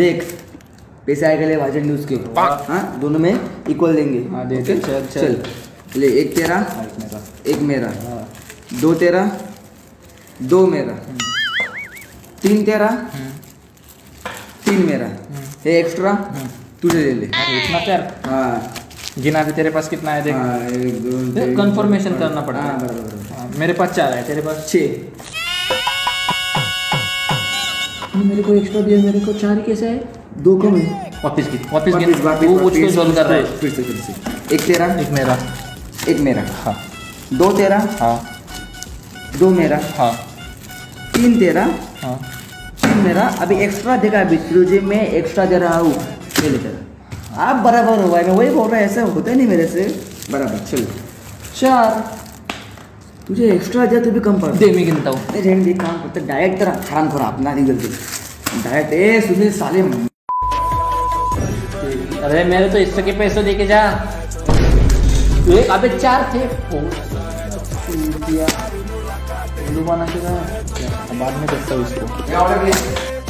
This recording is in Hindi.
रेक्स पैसे आएगा ले भाजन न्यूज के हाँ दोनों में इक्वल देंगे। हाँ दे चल चल, चल चल ले एक तेरा एक मेरा दो तेरा दो मेरा तीन तेरा तीन मेरा ये एक्स्ट्रा तुझे ले ले इतना प्यार। हाँ गिना भी तेरे पास कितना है देख। हाँ, कंफर्मेशन करना पड़ता है। हाँ, मेरे पास 4 है तेरे पास 6 मेरे को एक्स्ट्रा दिया मेरे को 4 कैसे है 2 कम है वापस गिन वो उसको सॉल्व कर रहा है फिर से एक तेरा एक मेरा हाँ दो तेरा हाँ दो मेरा हाँ तीन तेरा हाँ तीन मेरा अभी एक्स्ट्रा देखा अभी तुझे मैं एक्स्ट्रा दे रहा हूँ ले तेरा आप बराबर हो भाई मैं वही बोल रहा है ऐसा होता नहीं मेरे से बराबर। चलो 4 तुझे एक्स्ट्रा दिया तो भी कम पड़ दे मैं गिनता हूँ नहीं काम करते डायरेक्ट तेरा हराम खोरा अपना नहीं गलती डायरेक्ट ए सुनील साले अरे मेरे तो इससे के पैसे देके जा अबे 4 थे बाद में करता हूँ उसको